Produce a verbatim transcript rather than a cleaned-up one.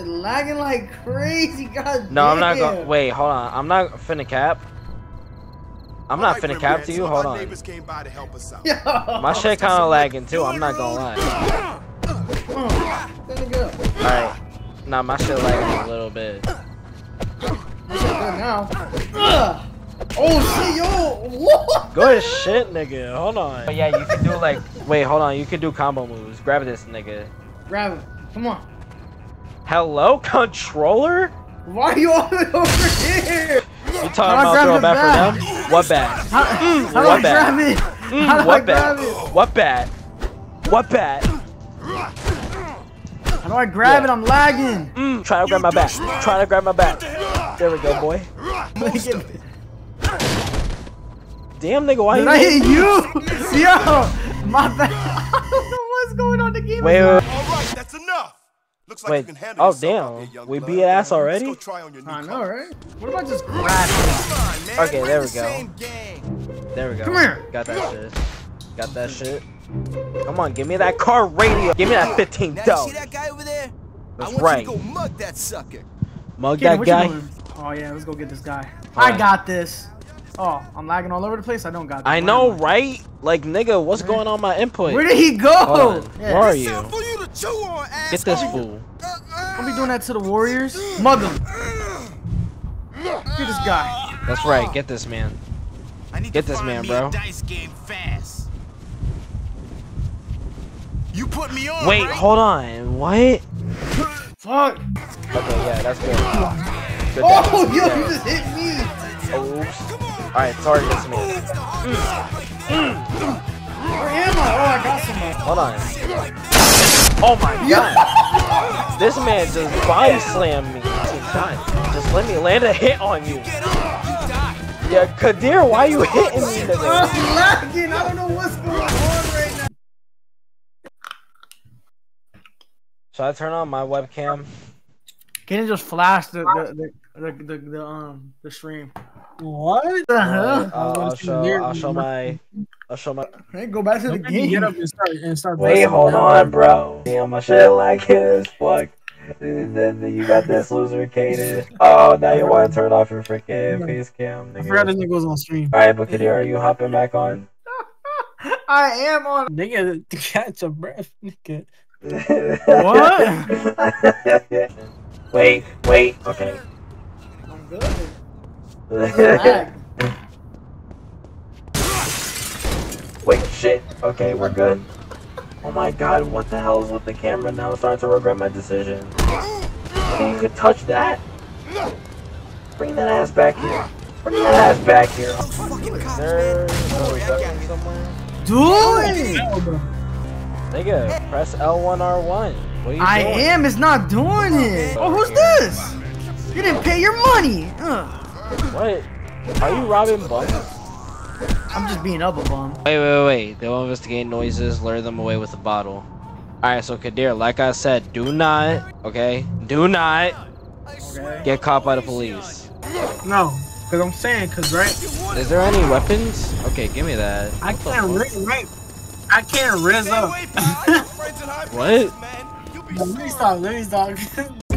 is lagging like crazy, god. No, damn. I'm not going. Wait, hold on. I'm not finna cap. I'm All not right, finna cap to you. So hold on. Came by to help us out. My shit kind of lagging too. I'm not gonna lie. All right. Nah, my shit lagging a little bit. Now. Uh, oh shit, yo! What? Good as shit, nigga. Hold on. But yeah, you can do like. Wait, hold on. You can do combo moves. Grab this, nigga. Grab it. Come on. Hello, controller? Why are you all over here? You talking about throw a bat for them? What bat? How, mm, how what do I bat? Grab it? Mm, how do what I bat? Grab it? What bat? What bat? How do I grab yeah. it? I'm lagging. Mm, try to grab my bat. Try to grab my bat. There we go, boy. Damn, nigga, why did you I hit you? Yo, my bad. I don't know what's going on the game. Wait, wait. Alright, that's enough. Looks like Wait. You can handle oh damn, here, we beat ass already. Let's go try on your new I know, right? What about just grabbing? Okay, there we go. There we go. Come here. Got that shit. Got that shit. Come on, give me that car radio. Give me that fifteen dough. See that guy over there? That's right. Go mug that sucker. Mug that guy. Oh yeah, let's go get this guy. Right. I got this. Oh, I'm lagging all over the place. I don't got this. I Why know, right? Like, nigga, what's Where? going on my input? Where did he go? Yeah. Where are you? you to on, Get this fool. Don't be doing that to the Warriors. Mug him. Look at this guy. That's right. Get this man. I need Get to this man, bro. Dice game fast. You put me on. Wait, right? hold on. What? Fuck. Okay, yeah, that's good. good oh, yo, you just hit me. Oh. Alright, target this me. Mm. Mm. Where am I? Oh, I got someone. Hold on. Oh my god. This man just body slammed me. Just let me land a hit on you. Yeah, Kadir, why are you hitting me today? I'm lagging. I don't know what's going on right now. Should I turn on my webcam? Can it just flash the the the, the, the, the um the stream? What the hell? I'll, I'll show, I'll show my, I'll show my. Hey, go back to the Don't game. Get up and start, and start Wait, hold on, bro. Damn, my shit like his fuck. Then you got this loser, Kaden. Oh, now you want to turn off your freaking face cam? Nigga. I forgot this nigga was on stream. All right, but Kadir, are you hopping back on? I am on. Nigga, catch a breath, nigga. What? Wait, wait. Okay. I'm good. Wait, shit. Okay, we're good. Oh my god, what the hell is with the camera now? I'm starting to regret my decision. Okay, you could touch that? Bring that ass back here. Bring that ass back here. Dude! Nigga, press L one R one. What are you I doing? am, it's not doing it. Oh, who's this? You didn't pay your money. Ugh. What? Are you robbing bums? I'm just being up a bum. Wait, wait, wait. They will investigate noises, lure them away with a bottle. Alright, so Kadir, like I said, do not, okay? Do not okay. get caught by the police. No, because I'm saying, because, right? Is there any weapons? Okay, give me that. I can't, right? I can't rizz up. What? Let me stop, let me stop.